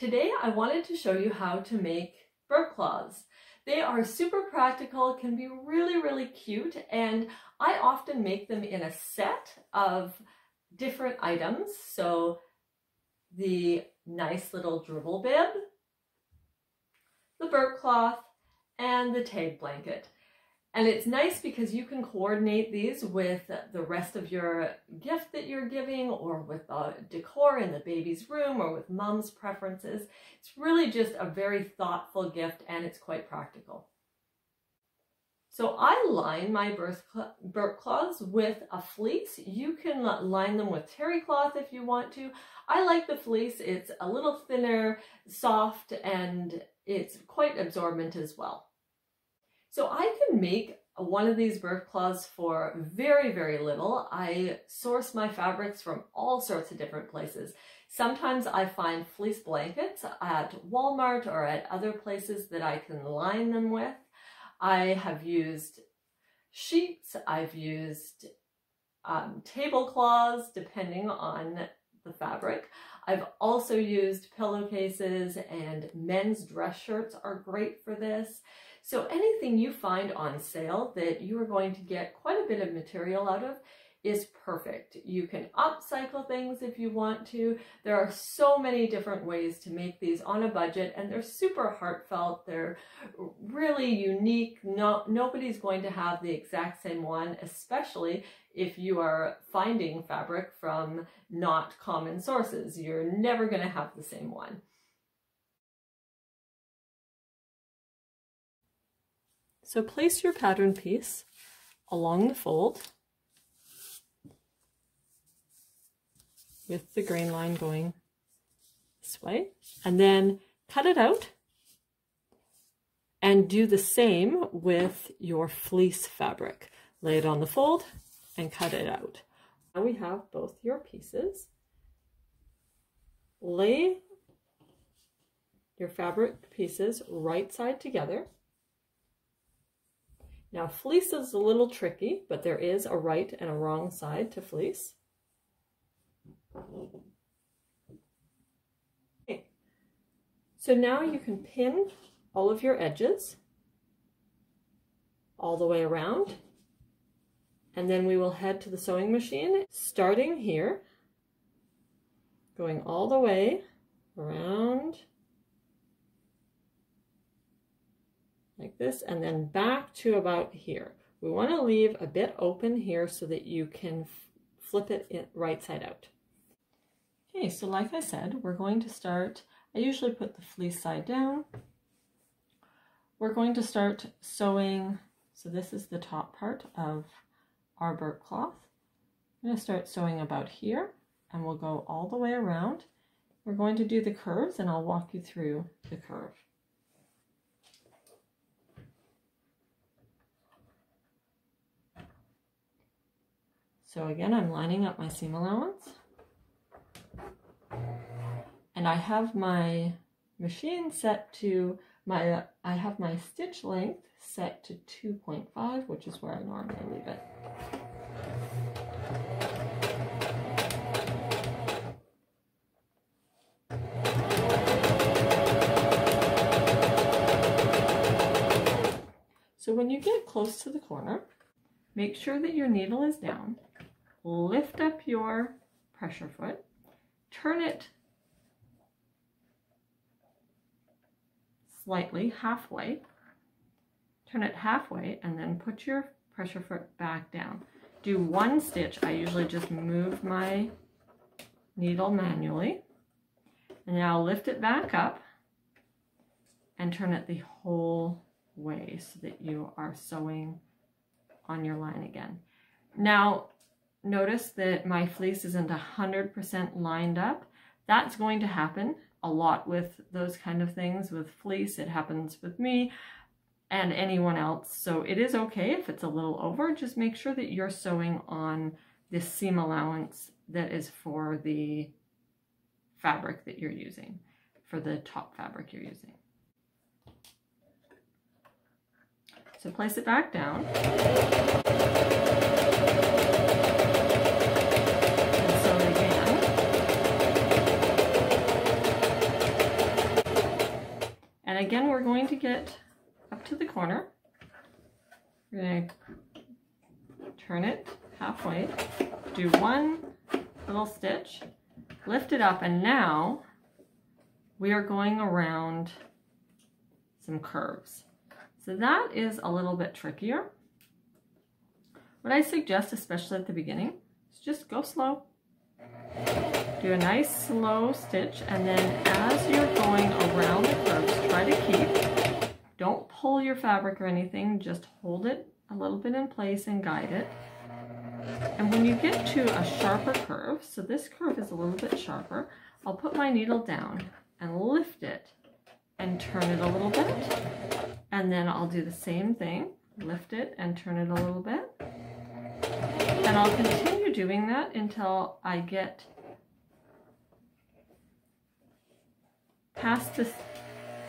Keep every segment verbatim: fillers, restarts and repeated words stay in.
Today I wanted to show you how to make burr claws. They are super practical, can be really, really cute, and I often make them in a set of different items. So the nice little dribble bib, the burr cloth, and the tag blanket. And it's nice because you can coordinate these with the rest of your gift that you're giving, or with the decor in the baby's room, or with mom's preferences. It's really just a very thoughtful gift, and it's quite practical. So I line my burr claws with a fleece. You can line them with terry cloth if you want to. I like the fleece. It's a little thinner, soft, and it's quite absorbent as well. So I can make one of these burr claws for very, very little. I source my fabrics from all sorts of different places. Sometimes I find fleece blankets at Walmart or at other places that I can line them with. I have used sheets, I've used um, tablecloths, depending on the fabric. I've also used pillowcases, and men's dress shirts are great for this. So anything you find on sale that you are going to get quite a bit of material out of is perfect. You can upcycle things if you want to. There are so many different ways to make these on a budget, and they're super heartfelt. They're really unique. No, nobody's going to have the exact same one, especially if you are finding fabric from not common sources. You're never going to have the same one. So place your pattern piece along the fold with the grain line going this way, and then cut it out, and do the same with your fleece fabric. Lay it on the fold and cut it out. Now we have both your pieces. Lay your fabric pieces right side together. Now, fleece is a little tricky, but there is a right and a wrong side to fleece. Okay. So now you can pin all of your edges all the way around, and then we will head to the sewing machine, starting here, going all the way around like this, and then back to about here. We want to leave a bit open here so that you can flip it right side out. Okay, so like I said, we're going to start, I usually put the fleece side down. We're going to start sewing, so this is the top part of our burr cloth. I'm going to start sewing about here, and we'll go all the way around. We're going to do the curves, and I'll walk you through the curve. So again, I'm lining up my seam allowance, and I have my machine set to my, I have my stitch length set to two point five, which is where I normally leave it. So when you get close to the corner, make sure that your needle is down. Lift up your pressure foot, turn it slightly halfway, turn it halfway, and then put your pressure foot back down. Do one stitch. I usually just move my needle manually, and now lift it back up and turn it the whole way so that you are sewing on your line again. Now, notice that my fleece isn't one hundred percent lined up. That's going to happen a lot with those kind of things. With fleece, it happens with me and anyone else. So it is okay if it's a little over. Just make sure that you're sewing on this seam allowance that is for the fabric that you're using, for the top fabric you're using. So place it back down. again, we're going to get up to the corner. We're going to turn it halfway, do one little stitch, lift it up, and now we are going around some curves. So that is a little bit trickier. What I suggest, especially at the beginning, is just go slow. Do a nice slow stitch, and then as you're going around the curves, try to keep, don't pull your fabric or anything, just hold it a little bit in place and guide it. And when you get to a sharper curve, so this curve is a little bit sharper, I'll put my needle down and lift it and turn it a little bit. And then I'll do the same thing, lift it and turn it a little bit. And I'll continue doing that until I get past this,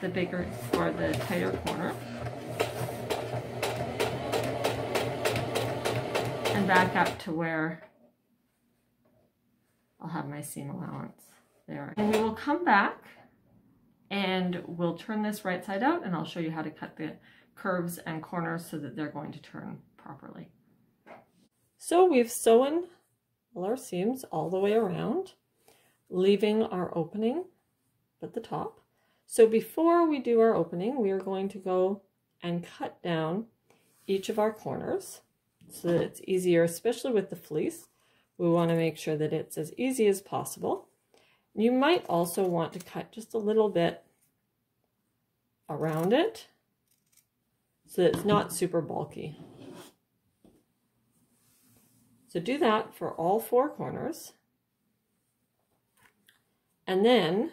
the bigger or the tighter corner. And back up to where I'll have my seam allowance there. And we will come back and we'll turn this right side out, and I'll show you how to cut the curves and corners so that they're going to turn properly. So we've sewn all our seams all the way around, leaving our opening at the top. So before we do our opening, we are going to go and cut down each of our corners so that it's easier, especially with the fleece. We want to make sure that it's as easy as possible. You might also want to cut just a little bit around it so that it's not super bulky. So do that for all four corners. And then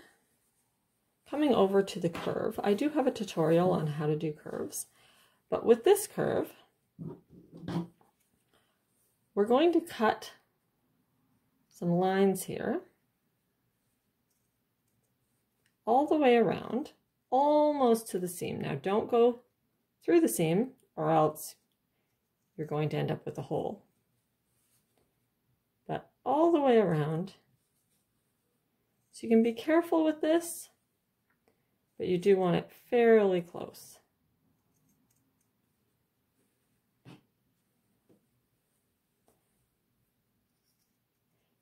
coming over to the curve, I do have a tutorial on how to do curves, but with this curve, we're going to cut some lines here all the way around, almost to the seam. Now don't go through the seam or else you're going to end up with a hole. But all the way around. So you can be careful with this, but you do want it fairly close.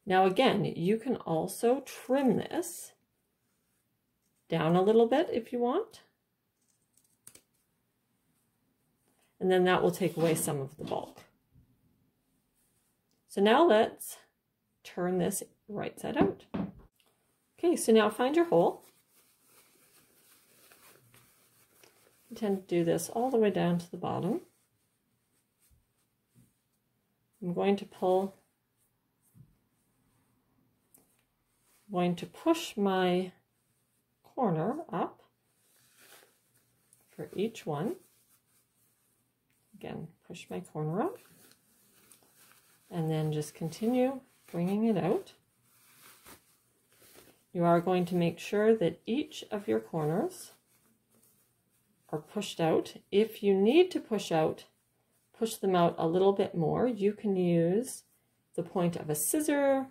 Now again, you can also trim this down a little bit if you want. And then that will take away some of the bulk. So now let's turn this right side out. Okay, so now find your hole. I tend to do this all the way down to the bottom. I'm going to pull, I'm going to push my corner up for each one. Again, push my corner up and then just continue bringing it out. You are going to make sure that each of your corners are pushed out. If you need to push out, push them out a little bit more. You can use the point of a scissor,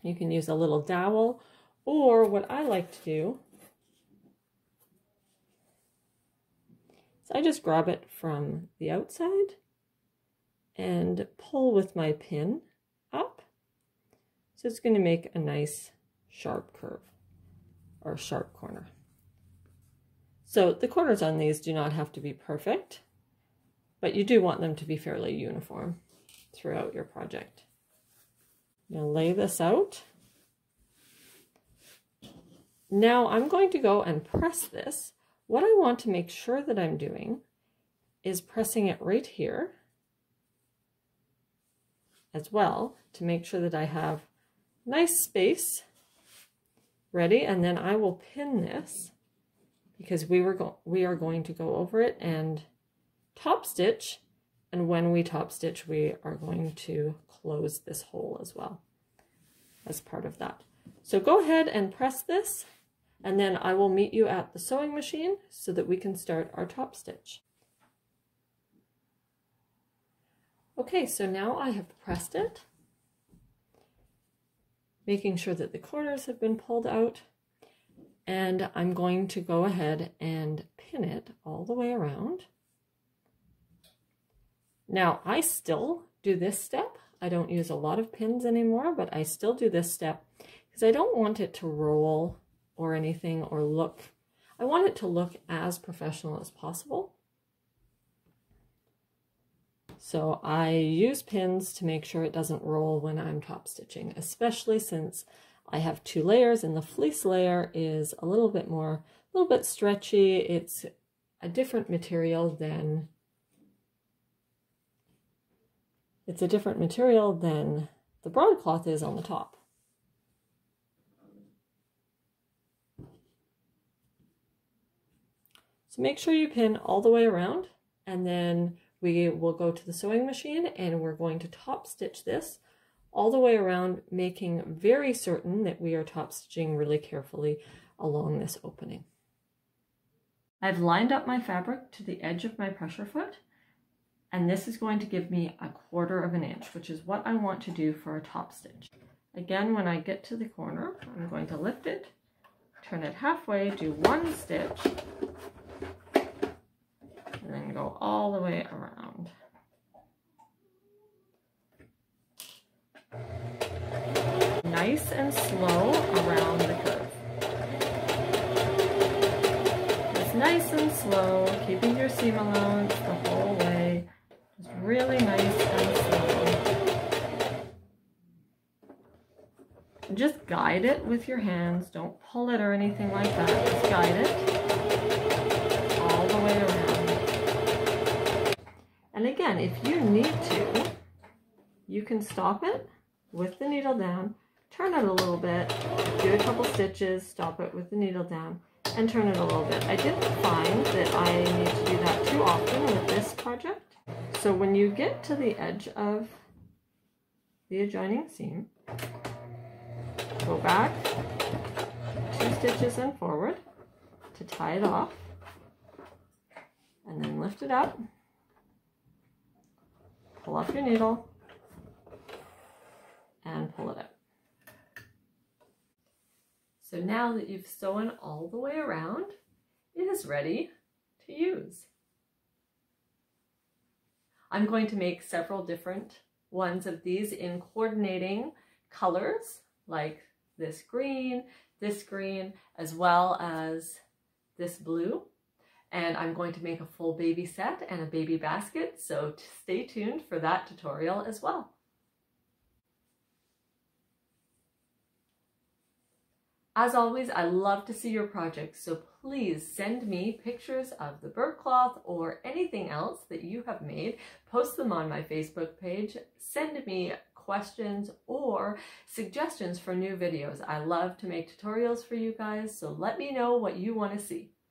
you can use a little dowel, or what I like to do is I just grab it from the outside and pull with my pin up. So it's going to make a nice sharp curve or sharp corner. So the corners on these do not have to be perfect, but you do want them to be fairly uniform throughout your project. Now lay this out. Now I'm going to go and press this. What I want to make sure that I'm doing is pressing it right here as well to make sure that I have nice space ready, and then I will pin this because we were go we are going to go over it and top stitch, and when we top stitch we are going to close this hole as well as part of that. So go ahead and press this, and then I will meet you at the sewing machine so that we can start our top stitch. Okay, so now I have pressed it, making sure that the corners have been pulled out, and I'm going to go ahead and pin it all the way around. Now I still do this step. I don't use a lot of pins anymore, but I still do this step because I don't want it to roll or anything or look. I want it to look as professional as possible. So I use pins to make sure it doesn't roll when I'm top stitching, especially since I have two layers and the fleece layer is a little bit more, a little bit stretchy. It's a different material than It's a different material than the broadcloth is on the top. So make sure you pin all the way around, and then we will go to the sewing machine and we're going to top stitch this all the way around, making very certain that we are top stitching really carefully along this opening. I've lined up my fabric to the edge of my pressure foot. And this is going to give me a quarter of an inch, which is what I want to do for a top stitch. Again, when I get to the corner, I'm going to lift it, turn it halfway, do one stitch, and then go all the way around. Nice and slow around the curve. Just nice and slow, keeping your seam allowance the whole way. Really nice and slow. Just guide it with your hands. Don't pull it or anything like that. Just guide it all the way around. And again, if you need to, you can stop it with the needle down, turn it a little bit, do a couple stitches, stop it with the needle down, and turn it a little bit. I didn't find that I need to do that too often with this project. So when you get to the edge of the adjoining seam, go back two stitches and forward to tie it off, and then lift it up, pull up your needle, and pull it out. So now that you've sewn all the way around, it is ready to use. I'm going to make several different ones of these in coordinating colors, like this green, this green, as well as this blue. And I'm going to make a full baby set and a baby basket, so stay tuned for that tutorial as well. As always, I love to see your projects, so please send me pictures of the broadcloth or anything else that you have made. Post them on my Facebook page. Send me questions or suggestions for new videos. I love to make tutorials for you guys, so let me know what you want to see.